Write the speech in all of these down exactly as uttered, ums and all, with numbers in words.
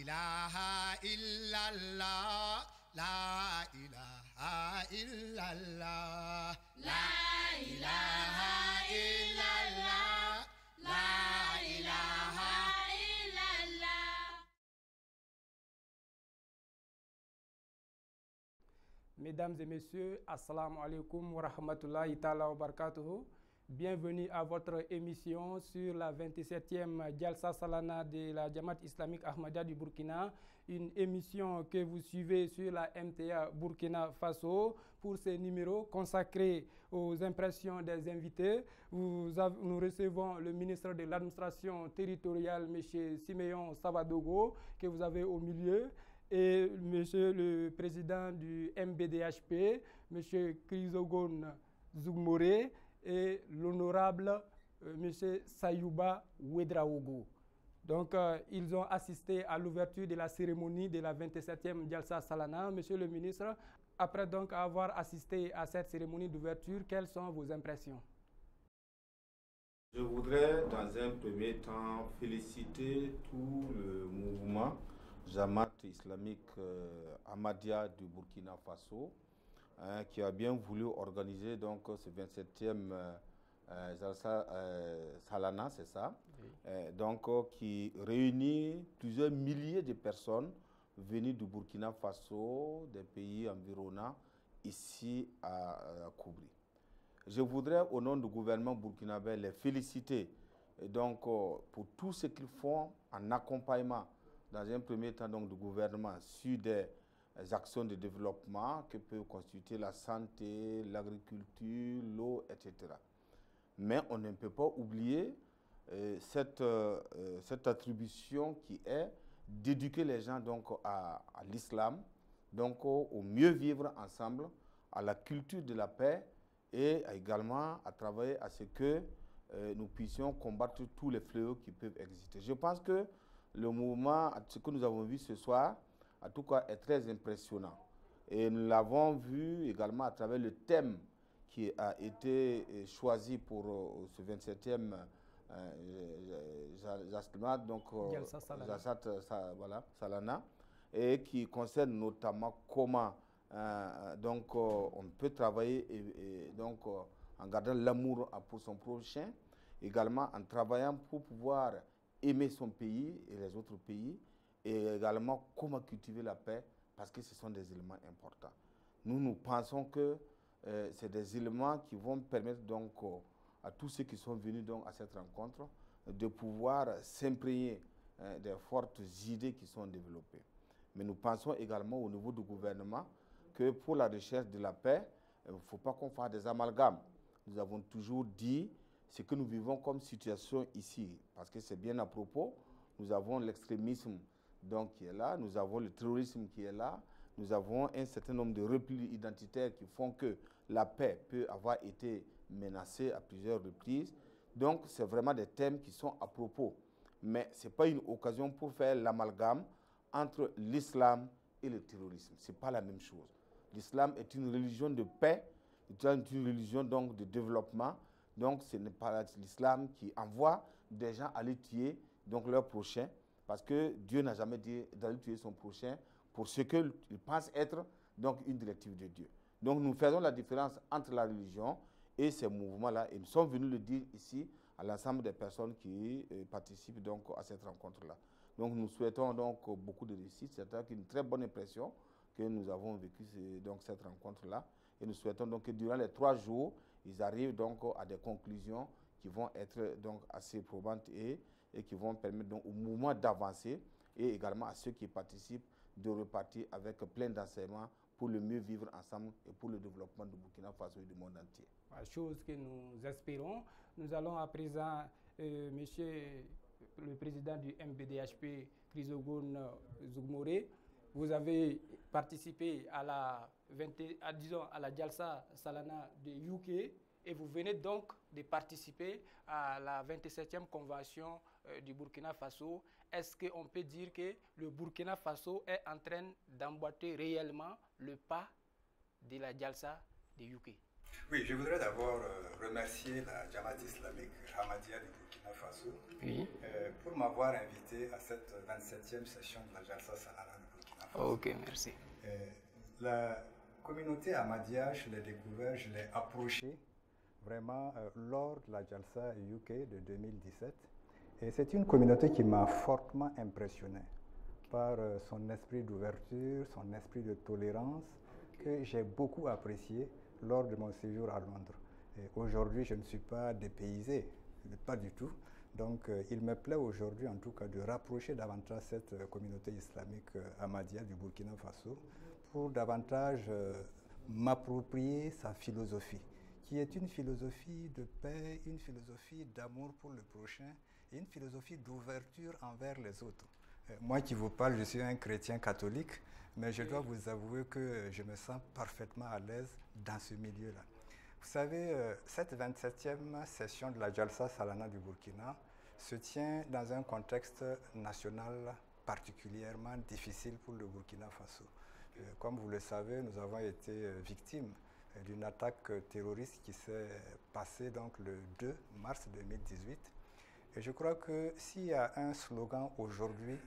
ilaha illallah, la ilaha illallah, la ilaha illallah, la ilaha illallah. Mesdames et messieurs, assalamu alaikum wa rahmatullahi ta'ala wa barakatuhu. Bienvenue à votre émission sur la vingt-septième Jalsa Salana de la Jamaat Islamique Ahmadiyya du Burkina, une émission que vous suivez sur la M T A Burkina Faso. Pour ce numéro consacré aux impressions des invités, vous avez, nous recevons le ministre de l'administration territoriale, M. Siméon Sawadogo, que vous avez au milieu, et M. le président du M B D H P, M. Chrysogone Zougmoré, et l'honorable euh, M. Sayouba Ouedraogo. Donc, euh, ils ont assisté à l'ouverture de la cérémonie de la vingt-septième Jalsa Salana. Monsieur le ministre, après donc avoir assisté à cette cérémonie d'ouverture, quelles sont vos impressions? Je voudrais, dans un premier temps, féliciter tout le mouvement Jamaat Islamique euh, Ahmadiyya du Burkina Faso, Hein, qui a bien voulu organiser donc ce vingt-septième euh, euh, Jalsa euh, Salana, c'est ça, oui. euh, donc euh, qui réunit plusieurs milliers de personnes venues du Burkina Faso, des pays environnants, ici à, à Koubri. Je voudrais, au nom du gouvernement burkinabé, les féliciter et donc, euh, pour tout ce qu'ils font en accompagnement, dans un premier temps, donc, du gouvernement sur des actions de développement que peut constituer la santé, l'agriculture, l'eau, et cetera. Mais on ne peut pas oublier euh, cette, euh, cette attribution qui est d'éduquer les gens donc, à, à l'islam, donc au, au mieux vivre ensemble, à la culture de la paix et également à travailler à ce que euh, nous puissions combattre tous les fléaux qui peuvent exister. Je pense que le mouvement, ce que nous avons vu ce soir, en tout cas, est très impressionnant. Et nous l'avons vu également à travers le thème qui a été choisi pour ce vingt-septième Jalsa donc Jalsa Salana, et qui concerne notamment comment euh, donc, euh, on peut travailler et, et donc, euh, en gardant l'amour pour son prochain, également en travaillant pour pouvoir aimer son pays et les autres pays, et également comment cultiver la paix, parce que ce sont des éléments importants. Nous, nous pensons que euh, c'est des éléments qui vont permettre donc euh, à tous ceux qui sont venus donc, à cette rencontre de pouvoir s'imprégner euh, des fortes idées qui sont développées. Mais nous pensons également au niveau du gouvernement que pour la recherche de la paix, il euh, ne faut pas qu'on fasse des amalgames. Nous avons toujours dit ce que nous vivons comme situation ici, parce que c'est bien à propos. Nous avons l'extrémisme donc qui est là, nous avons le terrorisme qui est là, nous avons un certain nombre de replis identitaires qui font que la paix peut avoir été menacée à plusieurs reprises. Donc c'est vraiment des thèmes qui sont à propos. Mais ce n'est pas une occasion pour faire l'amalgame entre l'islam et le terrorisme. Ce n'est pas la même chose. L'islam est une religion de paix, c'est une religion donc de développement. Donc ce n'est pas l'islam qui envoie des gens aller tuer donc leur prochain, parce que Dieu n'a jamais dit d'aller tuer son prochain pour ce qu'il pense être donc une directive de Dieu. Donc nous faisons la différence entre la religion et ces mouvements-là. Et nous sommes venus le dire ici à l'ensemble des personnes qui euh, participent donc à cette rencontre-là. Donc nous souhaitons donc beaucoup de réussite. C'est une très bonne impression que nous avons vécu donc cette rencontre-là. Et nous souhaitons donc que durant les trois jours, ils arrivent donc à des conclusions qui vont être donc assez probantes et, et qui vont permettre donc au mouvement d'avancer et également à ceux qui participent de repartir avec plein d'enseignements pour le mieux vivre ensemble et pour le développement du Burkina Faso et du monde entier. Chose que nous espérons. Nous allons à présent, euh, monsieur le président du M B D H P, Chrysogone Zougmoré, vous avez participé à la, vingt, à, disons, à la Jalsa Salana de U K. Et vous venez donc de participer à la vingt-septième convention euh, du Burkina Faso. Est-ce qu'on peut dire que le Burkina Faso est en train d'emboîter réellement le pas de la Jalsa de U K? Oui, je voudrais d'abord euh, remercier la Jamaat Islamique Ahmadiyya du Burkina Burkina Faso, oui. euh, pour m'avoir invité à cette vingt-septième session de la Jalsa Salana de Burkina Faso. Ok, merci. Euh, la communauté Ahmadiyya, je l'ai découvert, je l'ai approchée vraiment euh, lors de la Jalsa U K de deux mille dix-sept. Et c'est une communauté qui m'a fortement impressionné par euh, son esprit d'ouverture, son esprit de tolérance, que j'ai beaucoup apprécié lors de mon séjour à Londres. Aujourd'hui, je ne suis pas dépaysé, pas du tout. Donc, euh, il me plaît aujourd'hui, en tout cas, de rapprocher davantage cette euh, communauté islamique euh, Ahmadiyya du Burkina Faso pour davantage euh, m'approprier sa philosophie, qui est une philosophie de paix, une philosophie d'amour pour le prochain et une philosophie d'ouverture envers les autres. Euh, moi qui vous parle, je suis un chrétien catholique, mais je dois vous avouer que je me sens parfaitement à l'aise dans ce milieu-là. Vous savez, cette vingt-septième session de la Jalsa Salana du Burkina se tient dans un contexte national particulièrement difficile pour le Burkina Faso. Comme vous le savez, nous avons été victimes d'une attaque terroriste qui s'est passée donc le deux mars deux mille dix-huit. Et je crois que s'il y a un slogan aujourd'hui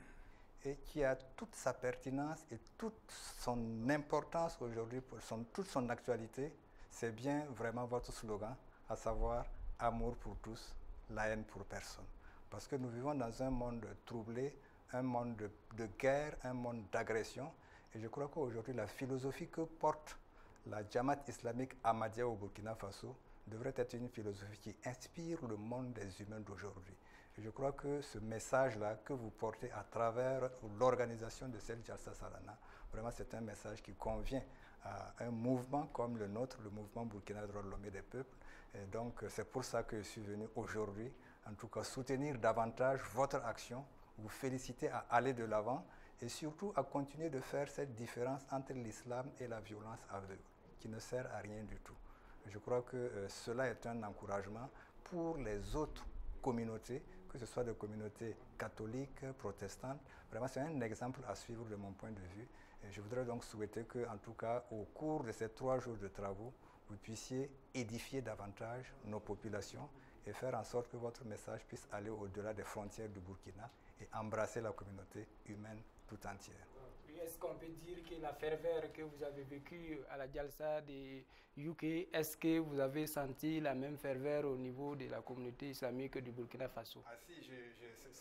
et qui a toute sa pertinence et toute son importance aujourd'hui, pour son, toute son actualité, c'est bien vraiment votre slogan, à savoir « Amour pour tous, la haine pour personne ». Parce que nous vivons dans un monde troublé, un monde de, de guerre, un monde d'agression. Et je crois qu'aujourd'hui, la philosophie que porte la Jamaat Islamique Ahmadiyya au Burkina Faso devrait être une philosophie qui inspire le monde des humains d'aujourd'hui. Et je crois que ce message-là que vous portez à travers l'organisation de cette Jalsa Salana, vraiment c'est un message qui convient à un mouvement comme le nôtre, le mouvement Burkina de l'Omé des peuples. Et donc c'est pour ça que je suis venu aujourd'hui, en tout cas soutenir davantage votre action, vous féliciter à aller de l'avant et surtout à continuer de faire cette différence entre l'islam et la violence aveugle, qui ne sert à rien du tout. Je crois que euh, cela est un encouragement pour les autres communautés, que ce soit des communautés catholiques, protestantes. Vraiment, c'est un exemple à suivre de mon point de vue. Et je voudrais donc souhaiter que, en tout cas, au cours de ces trois jours de travaux, vous puissiez édifier davantage nos populations et faire en sorte que votre message puisse aller au-delà des frontières du Burkina et embrasser la communauté humaine tout entière. Est-ce qu'on peut dire que la ferveur que vous avez vécue à la Jalsa des U K, est-ce que vous avez senti la même ferveur au niveau de la communauté islamique du Burkina Faso? Ah si,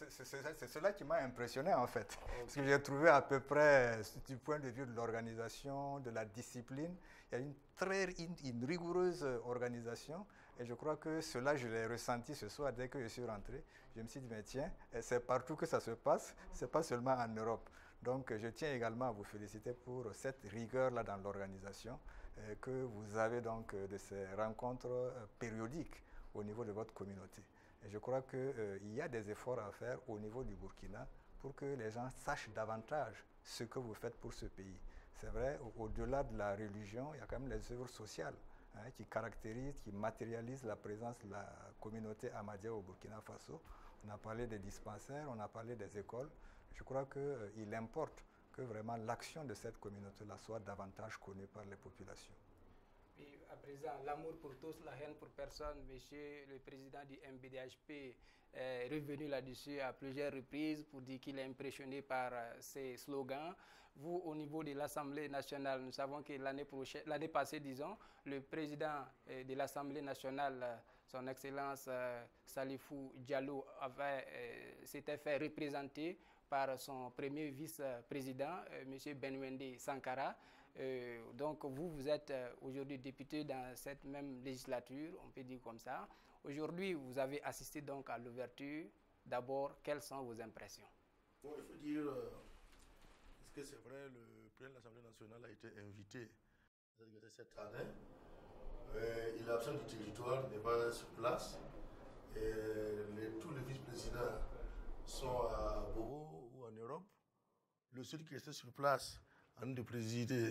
c'est cela qui m'a impressionné en fait. Okay. Parce que j'ai trouvé à peu près, du point de vue de l'organisation, de la discipline, il y a une très une, une rigoureuse organisation. Et je crois que cela, je l'ai ressenti ce soir dès que je suis rentré. Je me suis dit, mais tiens, c'est partout que ça se passe, c'est pas seulement en Europe. Donc, je tiens également à vous féliciter pour cette rigueur-là dans l'organisation euh, que vous avez donc euh, de ces rencontres euh, périodiques au niveau de votre communauté. Et je crois qu'il euh, y a des efforts à faire au niveau du Burkina pour que les gens sachent davantage ce que vous faites pour ce pays. C'est vrai, au-delà de la religion, il y a quand même les œuvres sociales hein, qui caractérisent, qui matérialisent la présence de la communauté Ahmadiyya au Burkina Faso. On a parlé des dispensaires, on a parlé des écoles. Je crois qu'il euh, importe que vraiment l'action de cette communauté-là soit davantage connue par les populations. Et à présent, l'amour pour tous, la haine pour personne, monsieur le président du M B D H P est revenu là-dessus à plusieurs reprises pour dire qu'il est impressionné par ces slogans. Vous, au niveau de l'Assemblée nationale, nous savons que l'année prochaine, l'année passée, disons, le président de l'Assemblée nationale, son Excellence Salifou Diallo, s'était fait représenter par son premier vice-président, euh, monsieur Benwende Sankara. Euh, donc vous, vous êtes euh, aujourd'hui député dans cette même législature, on peut dire comme ça. Aujourd'hui, vous avez assisté donc à l'ouverture. D'abord, quelles sont vos impressions? Bon, il faut dire, euh, est-ce que c'est vrai, le président de l'Assemblée nationale a été invité cette année. Euh, il est absent du territoire, il n'est pas sur place. Et les, tous les vice-présidents sont à Bogo ou en Europe. Le seul qui était sur place en de présider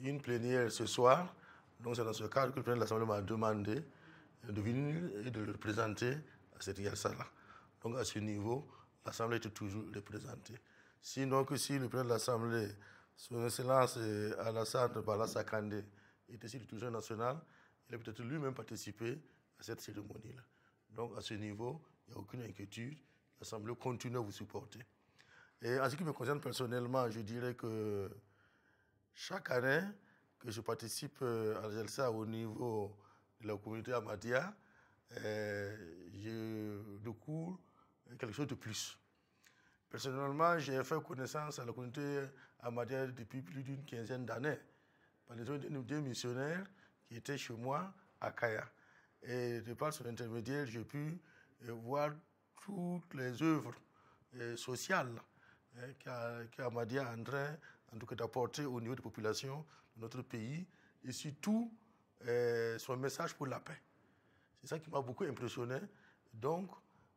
une plénière ce soir, donc c'est dans ce cadre que le président de l'Assemblée m'a demandé de venir et de le représenter à cette Jalsa-là. Donc à ce niveau, l'Assemblée était toujours représentée. Sinon que si le président de l'Assemblée, son Excellence Alassane de Bala Sakande, était sur le territoire national, il a peut-être lui-même participé à cette cérémonie-là. Donc à ce niveau, Il n'y a aucune inquiétude. L'Assemblée continue à vous supporter. Et en ce qui me concerne personnellement, je dirais que chaque année que je participe à Jalsa au niveau de la communauté Ahmadiyya, je découvre quelque chose de plus. Personnellement, j'ai fait connaissance à la communauté Ahmadiyya depuis plus d'une quinzaine d'années, par les deux missionnaires qui étaient chez moi à Kaya. Et de par son intermédiaire, j'ai pu voir toutes les œuvres sociales qu'Ahmadiyya est en train, en tout cas, d'apporter au niveau des populations de notre pays, et surtout son message pour la paix. C'est ça qui m'a beaucoup impressionné. Donc,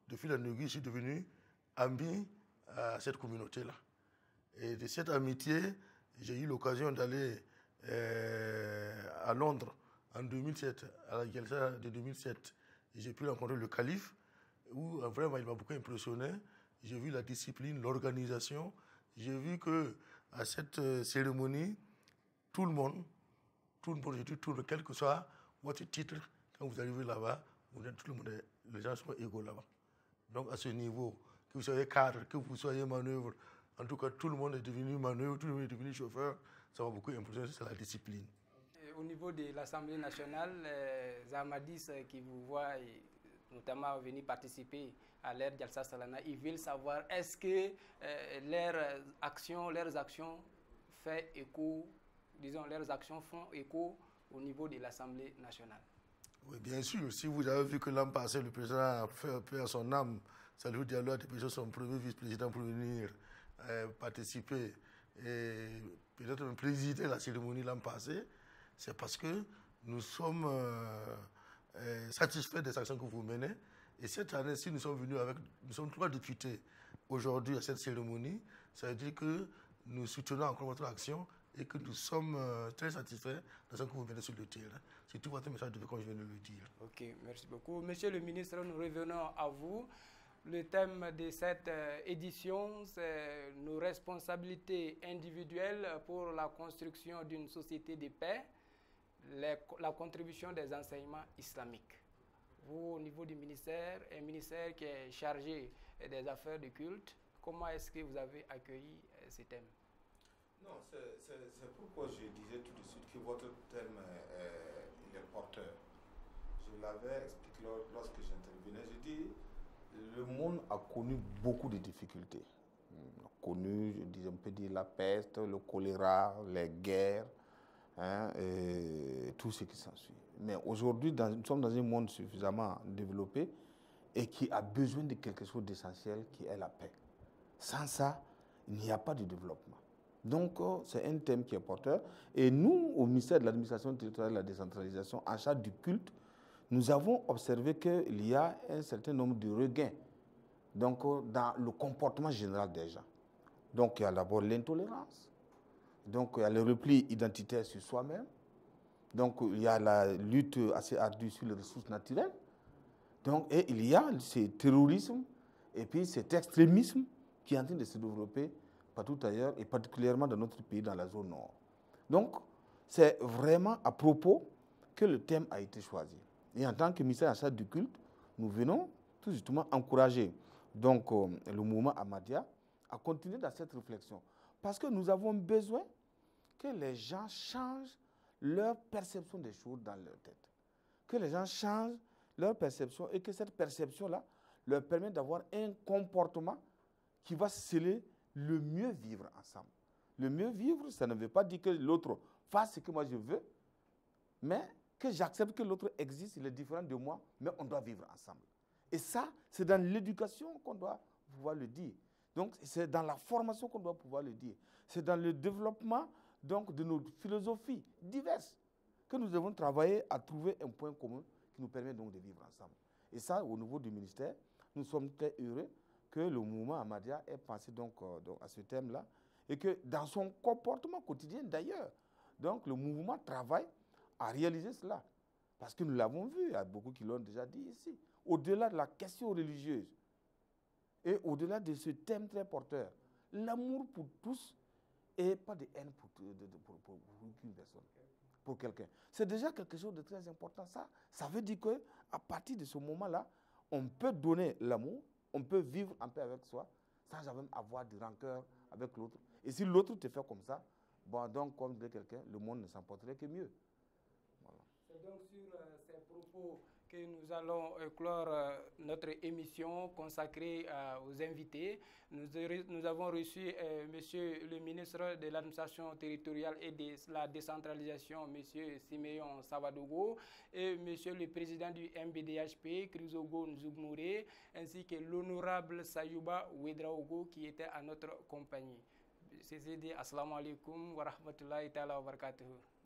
de fil en aiguille, je suis devenu ami à cette communauté-là. Et de cette amitié, j'ai eu l'occasion d'aller euh, à Londres en deux mille sept, à la Jalsa de deux mille sept. J'ai pu rencontrer le calife, où vraiment il m'a beaucoup impressionné. J'ai vu la discipline, l'organisation. J'ai vu qu'à cette cérémonie, tout le monde, tout le monde, je dis tout le monde, quel que soit votre titre, quand vous arrivez là-bas, tout le monde, les gens sont égaux là-bas. Donc à ce niveau, que vous soyez cadre, que vous soyez manœuvre, en tout cas tout le monde est devenu manœuvre, tout le monde est devenu chauffeur, ça m'a beaucoup impressionné, c'est la discipline. Au niveau de l'Assemblée nationale, les Ahmadis qui vous voient, et notamment venir participer à l'ère Jalsa Salana, ils veulent savoir est-ce que euh, leurs actions, leurs actions font écho, disons, leurs actions font écho au niveau de l'Assemblée nationale. Oui, bien sûr. Si vous avez vu que l'an passé, le président a fait appel à son âme, Salifou Diallo a dépêché son premier vice-président pour venir euh, participer et peut-être même présider la cérémonie l'an passé, c'est parce que nous sommes euh, euh, satisfaits des actions que vous menez. Et cette année-ci, nous sommes venus avec, nous sommes trois députés aujourd'hui à cette cérémonie. Ça veut dire que nous soutenons encore votre action et que nous sommes très satisfaits de ce que vous venez sur le terrain. C'est tout votre message de quand je viens de le dire. Ok, merci beaucoup. Monsieur le ministre, nous revenons à vous. Le thème de cette édition, c'est nos responsabilités individuelles pour la construction d'une société de paix, les, la contribution des enseignements islamiques. Vous, au niveau du ministère, un ministère qui est chargé des affaires du culte, comment est-ce que vous avez accueilli ce thème ? Non, c'est pourquoi je disais tout de suite que votre thème euh, il est porteur. Je l'avais expliqué lorsque j'intervenais. Je dis, le monde a connu beaucoup de difficultés. On a connu, je dis, on peut dire, la peste, le choléra, les guerres, hein, et tout ce qui s'ensuit. Mais aujourd'hui, nous sommes dans un monde suffisamment développé et qui a besoin de quelque chose d'essentiel qui est la paix. Sans ça, il n'y a pas de développement. Donc, c'est un thème qui est porteur. Et nous, au ministère de l'administration territoriale et de la décentralisation, en charge du culte, nous avons observé qu'il y a un certain nombre de regains donc, dans le comportement général des gens. Donc, il y a d'abord l'intolérance. Donc, il y a le repli identitaire sur soi-même. Donc, il y a la lutte assez ardue sur les ressources naturelles. Donc, et il y a ce terrorisme et puis cet extrémisme qui est en train de se développer partout ailleurs, et particulièrement dans notre pays, dans la zone nord. Donc, c'est vraiment à propos que le thème a été choisi. Et en tant que ministère en charge du culte, nous venons tout justement encourager donc, euh, le mouvement Ahmadiyya à continuer dans cette réflexion. Parce que nous avons besoin que les gens changent leur perception des choses dans leur tête. Que les gens changent leur perception et que cette perception-là leur permet d'avoir un comportement qui va sceller le mieux vivre ensemble. Le mieux vivre, ça ne veut pas dire que l'autre fasse ce que moi je veux, mais que j'accepte que l'autre existe, il est différent de moi, mais on doit vivre ensemble. Et ça, c'est dans l'éducation qu'on doit pouvoir le dire. Donc, c'est dans la formation qu'on doit pouvoir le dire. C'est dans le développement donc, de nos philosophies diverses que nous devons travailler à trouver un point commun qui nous permet donc de vivre ensemble. Et ça, au niveau du ministère, nous sommes très heureux que le mouvement Ahmadiyya est pensé donc, euh, donc à ce thème-là et que dans son comportement quotidien d'ailleurs, donc le mouvement travaille à réaliser cela. Parce que nous l'avons vu, il y a beaucoup qui l'ont déjà dit ici. Au-delà de la question religieuse et au-delà de ce thème très porteur, l'amour pour tous et pas de haine pour, de, de, pour, pour, pour une personne, pour quelqu'un. C'est déjà quelque chose de très important. Ça, ça veut dire qu'à partir de ce moment-là, on peut donner l'amour, on peut vivre en paix avec soi, sans jamais avoir de rancœur avec l'autre. Et si l'autre te fait comme ça, bon, donc, comme dirait quelqu'un, le monde ne s'en porterait que mieux. Voilà. C'est donc sur euh, ces propos que nous allons euh, clore euh, notre émission consacrée euh, aux invités. Nous, nous avons reçu euh, M. le ministre de l'administration territoriale et de la décentralisation, M. Siméon Sawadogo, et M. le président du M B D H P, Chrysogone Zougmoré, ainsi que l'honorable Sayouba Ouedraogo qui était à notre compagnie. C'est dit, assalamu alaikum wa rahmatullahi ta'ala wa barakatuh.